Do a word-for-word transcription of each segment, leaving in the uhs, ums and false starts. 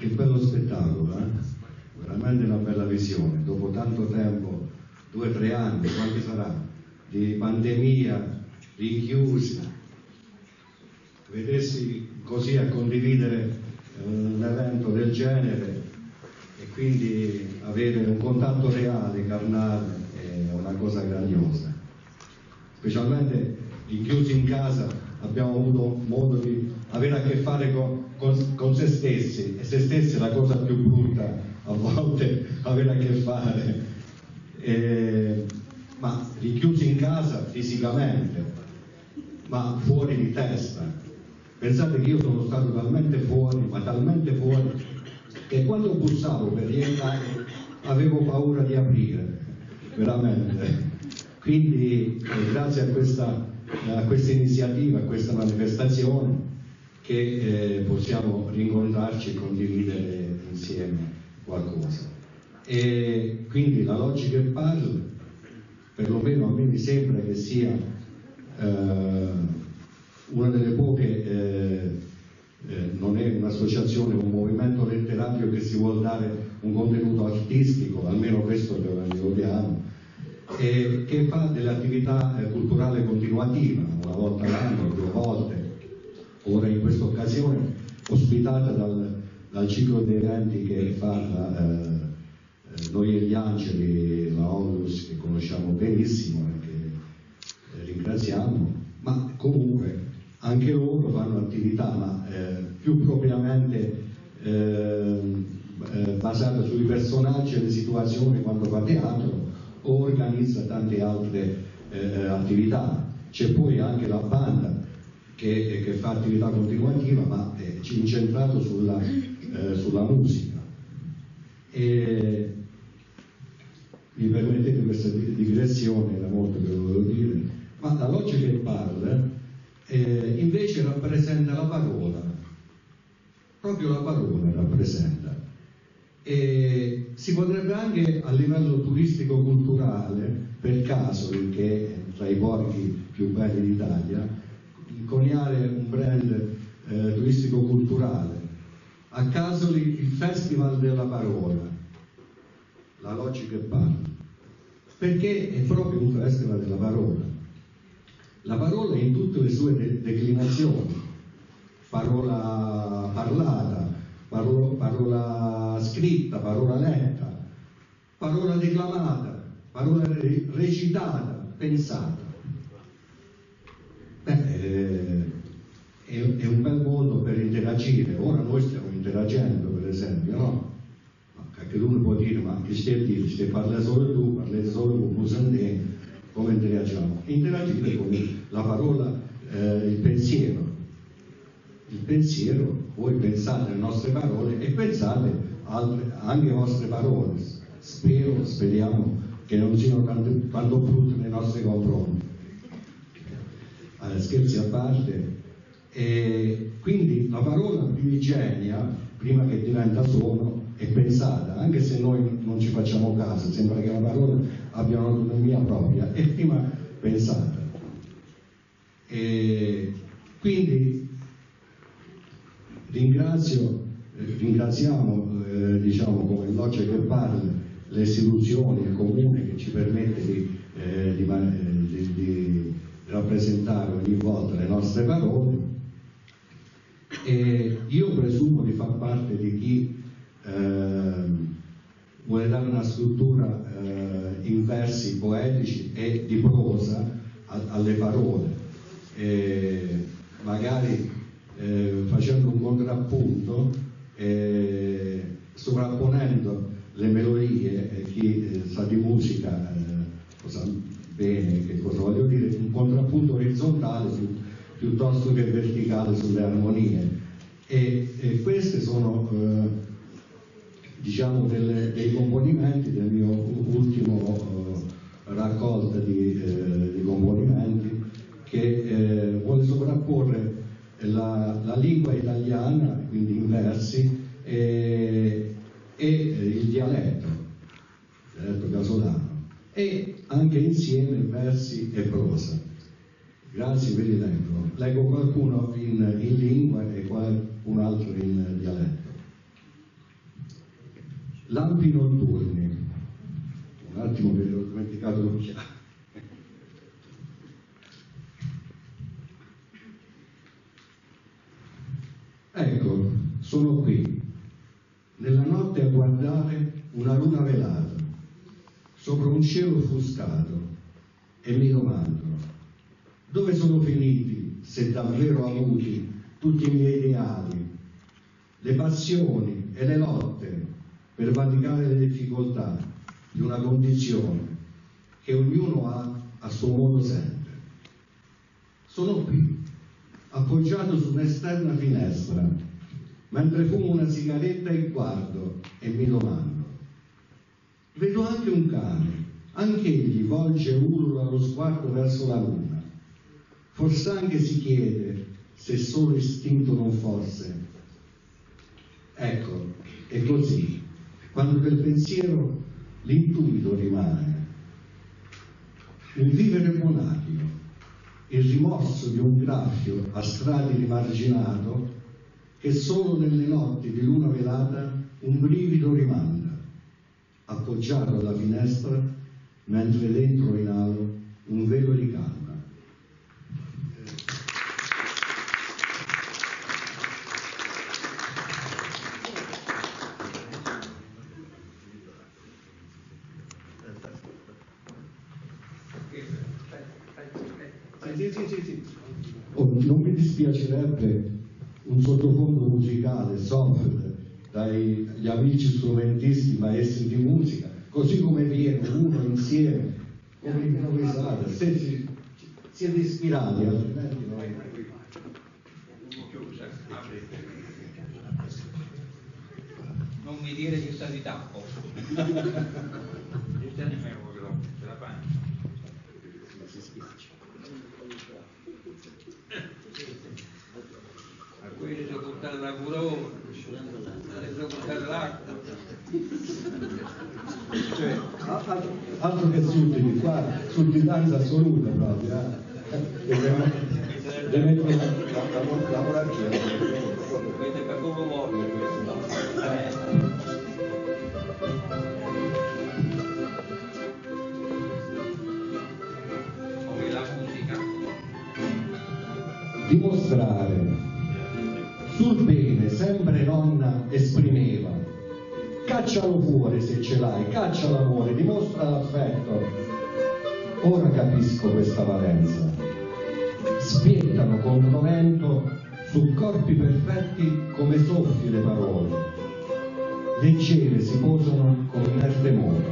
che bello spettacolo, eh? Veramente una bella visione. Dopo tanto tempo, due o tre anni, quanti sarà, di pandemia, richiusa, vedersi così a condividere eh, un evento del genere e quindi avere un contatto reale, carnale, è una cosa grandiosa. Specialmente rinchiusi in casa abbiamo avuto modo di avere a che fare con, con, con se stessi, e se stessi è la cosa più brutta a volte avere a che fare, e, ma rinchiusi in casa fisicamente, ma fuori di testa. Pensate che io sono stato talmente fuori, ma talmente fuori, che quando bussavo per rientrare avevo paura di aprire, veramente. Quindi eh, grazie a questa, a questa iniziativa, a questa manifestazione, che eh, possiamo rincontrarci e condividere insieme qualcosa. E quindi la Logge che Parle, perlomeno a me mi sembra che sia eh, una delle poche, eh, eh, non è un'associazione, un movimento letterario che si vuole dare un contenuto artistico, almeno questo lo ricordiamo, e che fa dell'attività culturale continuativa una volta l'anno, due volte, ora in questa occasione ospitata dal, dal ciclo di eventi che fa eh, Noi e gli Angeli, la Onlus, che conosciamo benissimo e che ringraziamo, ma comunque anche loro fanno attività, ma eh, più propriamente eh, basata sui personaggi e le situazioni quando fa teatro, o organizza tante altre eh, attività. C'è poi anche la banda che, che fa attività continuativa, ma è incentrato sulla, eh, sulla musica. E mi permettete questa digressione, era molto che volevo dire, ma la Logge che Parle eh, invece rappresenta la parola, proprio la parola rappresenta. E si potrebbe anche a livello turistico-culturale, per caso, che è tra i borghi più belli d'Italia, coniare un brand eh, turistico-culturale. A Casoli il Festival della Parola, la Logge che Parle, perché è proprio un festival della parola. La parola in tutte le sue de declinazioni, parola parlata, parola, parola scritta, parola letta, parola declamata, parola re recitata, pensata. Beh, è, è un bel modo per interagire. Ora noi stiamo interagendo, per esempio, no? Anche uno può dire, ma che stai a dire, se parli solo tu, parli solo tu, musandè, come interagiamo? Interagire con la parola, eh, il pensiero. Il pensiero, voi pensate alle nostre parole e pensate altre, anche alle vostre parole. Spero, speriamo che non siano tanto brutte nei nostri confronti. Allora, scherzi a parte. E quindi la parola primigenia, prima che diventa suono, è pensata, anche se noi non ci facciamo caso, sembra che la parola abbia un'autonomia propria, è prima pensata. E quindi ringrazio, ringraziamo eh, diciamo come Logge che Parle, le istituzioni, il comune che ci permette di, eh, di, di, di rappresentare ogni volta le nostre parole. E io presumo di far parte di chi eh, vuole dare una struttura eh, in versi poetici e di prosa a, alle parole, e magari eh, facendo un contrappunto, eh, sovrapponendo le melodie, e chi eh, sa di musica eh, cosa, bene che cosa voglio dire, un contrappunto orizzontale su, piuttosto che verticale sulle armonie, e, e queste sono eh, diciamo delle, dei componimenti del mio ultimo eh, raccolta di, eh, di componimenti, che eh, vuole sovrapporre la, la lingua italiana, quindi in versi, e, e il dialetto, il dialetto casolano, e anche insieme versi e prosa. Grazie, ve li leggo. Leggo qualcuno in, in lingua e qualcun altro in dialetto. Lampi notturni. Un attimo che ho dimenticato l'occhiale. Ecco, sono qui, nella notte a guardare una luna velata, sopra un cielo offuscato, e mi domando, dove sono finiti, se davvero avuti, tutti i miei ideali, le passioni e le lotte per valicare le difficoltà di una condizione che ognuno ha a suo modo sempre. Sono qui, appoggiato su un'esterna finestra, mentre fumo una sigaretta e guardo e mi domando. Vedo anche un cane, anch'egli volge e urla lo sguardo verso la luna. Forse anche si chiede se solo istinto non fosse. Ecco, è così, quando del pensiero l'intuito rimane. Il vivere monachino, il rimorso di un graffio a strati rimarginato che solo nelle notti di luna velata un brivido rimanda, appoggiato alla finestra mentre dentro inalo un velo di calma. Non mi dispiacerebbe un sottofondo musicale soft dagli amici strumentisti maestri di musica, così come viene uno insieme, come improvvisate, se si, siete ispirati, altrimenti no. Non mi dire che stai di tappo. Io te ne fermo che non ce la faccio. Ma si spiace. A quelli devo portare la curone, devo portare l'acqua, cioè altro che suddi, qua sudditanza assoluta proprio, eh? Deve mettere la moracchia, vedete per poco voglio poi la musica dimostrare sul bene sempre nonna esprimeva. Caccialo fuori se ce l'hai, caccia l'amore, dimostra l'affetto. Ora capisco questa valenza. Spiettano con rovento su corpi perfetti come soffi le parole. Leggere si posano con inerte more.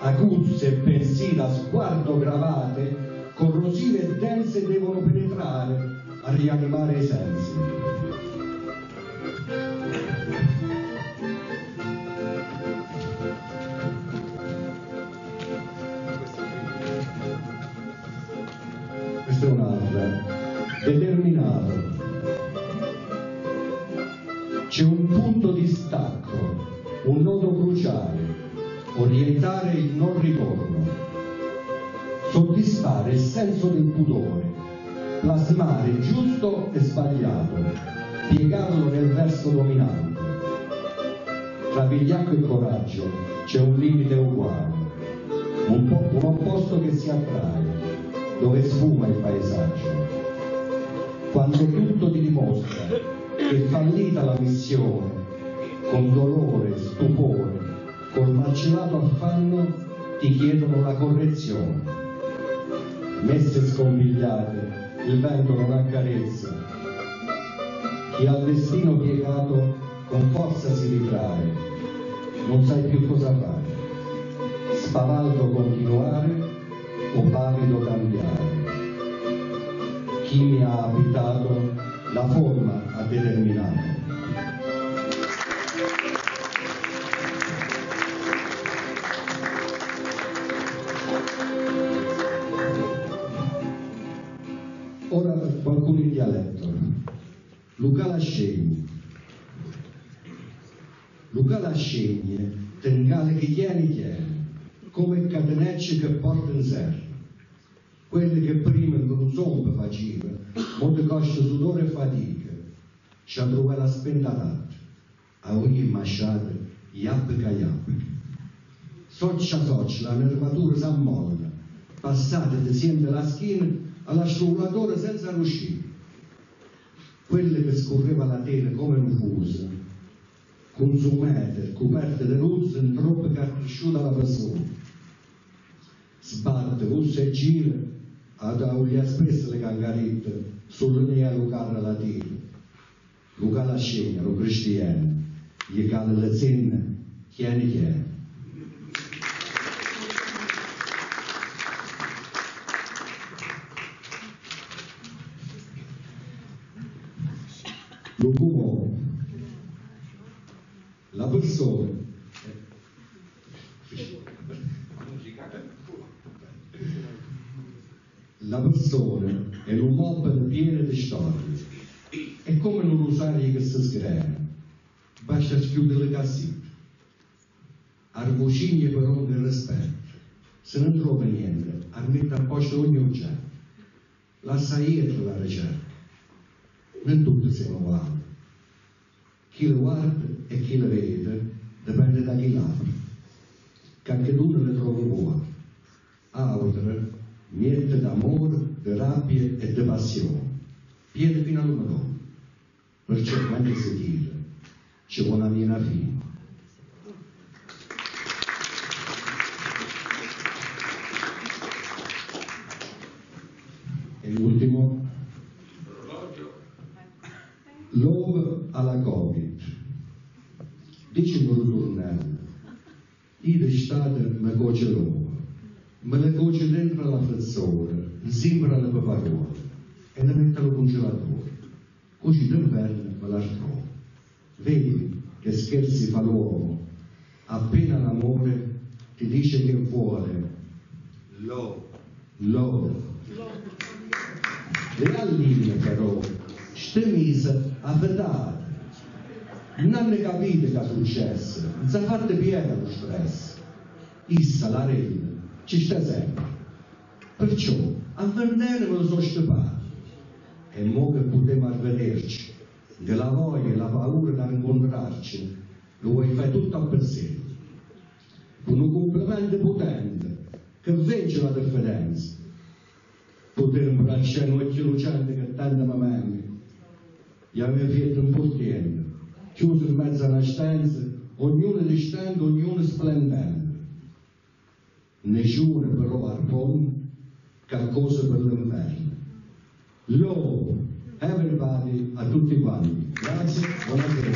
Acuzze e pensieri a sguardo gravate, corrosive e dense devono penetrare a rianimare i sensi. Questa è un'altra, determinato. C'è un punto di stacco, un nodo cruciale, orientare il non ritorno, soddisfare il senso del pudore, plasmare giusto e sbagliato, piegarlo nel verso dominante. Tra vigliacco e coraggio c'è un limite uguale, un, po- un opposto che si attrae, dove sfuma il paesaggio. Quando tutto ti dimostra che fallita la missione, con dolore, stupore, col macerato affanno ti chiedono la correzione. Messe scompigliate il vento non accarezza, chi al destino piegato con forza si ritrae, non sai più cosa fare, spavaldo continuare o pavido cambiare. Chi mi ha abitato la forma ha determinato. Ora qualcuno in dialetto. Luca Lascegne. Luca Lascegne, tengale che tieni tieni, come catenecce che porta in serra. Quelle che prima non somma faceva, molte cosce sudore e fatica, ci ha trovato la spendata. A ogni masciata Iabga Iabga. Soccia soccia, la nervatura s'ammolla, passate da sempre la schiena all'asciugatore senza riuscire. Quelle che scorreva la tela come un fuso, consumate, coperte di rozze, in roba che ha cresciuto la persona. Sbatte, russa e gira, ad auglia spesso le cangarette, sorrideva a lucare la tela. Lucare la scena, lo cristiano, gli cade le zenne, chiene chiene. Lo può. La persona la persona è un mob pieno di storie, è come non usare che si sgrana, basta chiudere le cassette, arvocigne per ogni rispetto, se non trova niente, armette a posto ogni oggetto, la saietta la ricetta, non tutti siamo uguali. Chi lo guarda e chi lo vede dipende da chi l'apre, che anche tu ne trovi buono, altre niente d'amore, di rabbia e di passione, piede fino all'umano, perciò quando si tira, c'è una piena fine. E l'ultimo, l'uomo alla Covid. Dice un ritornello, io d'estate mi coce l'uomo, me le coce dentro la frezzora, sembra le paparuole, e le metto al congelatore, così d'inverno me la ritrovo. Vedi che scherzi fa l'uomo, appena l'amore ti dice che vuole, l'oro, l'oro. Le galline però, ste mise a vedere. Non hanno capito che è successo, non si è fatto pieno lo stress. Issa, la regna, ci sta sempre. Perciò, a vendere me lo so stipato. E mo che potremo vederci, che la voglia e la paura da incontrarci, lo vuoi fare tutto a pensiero. Con un complimento potente, che vince la differenza. Poter imbracciare un occhio lucente che tanto mi manca. Gli avevo fatto un portiere. Chiuso in mezzo alla stanza, ognuno distante, ognuno splendente. Nessuno però arpone che cosa per l'inverno. Love, everybody, a tutti quanti. Grazie, buonasera.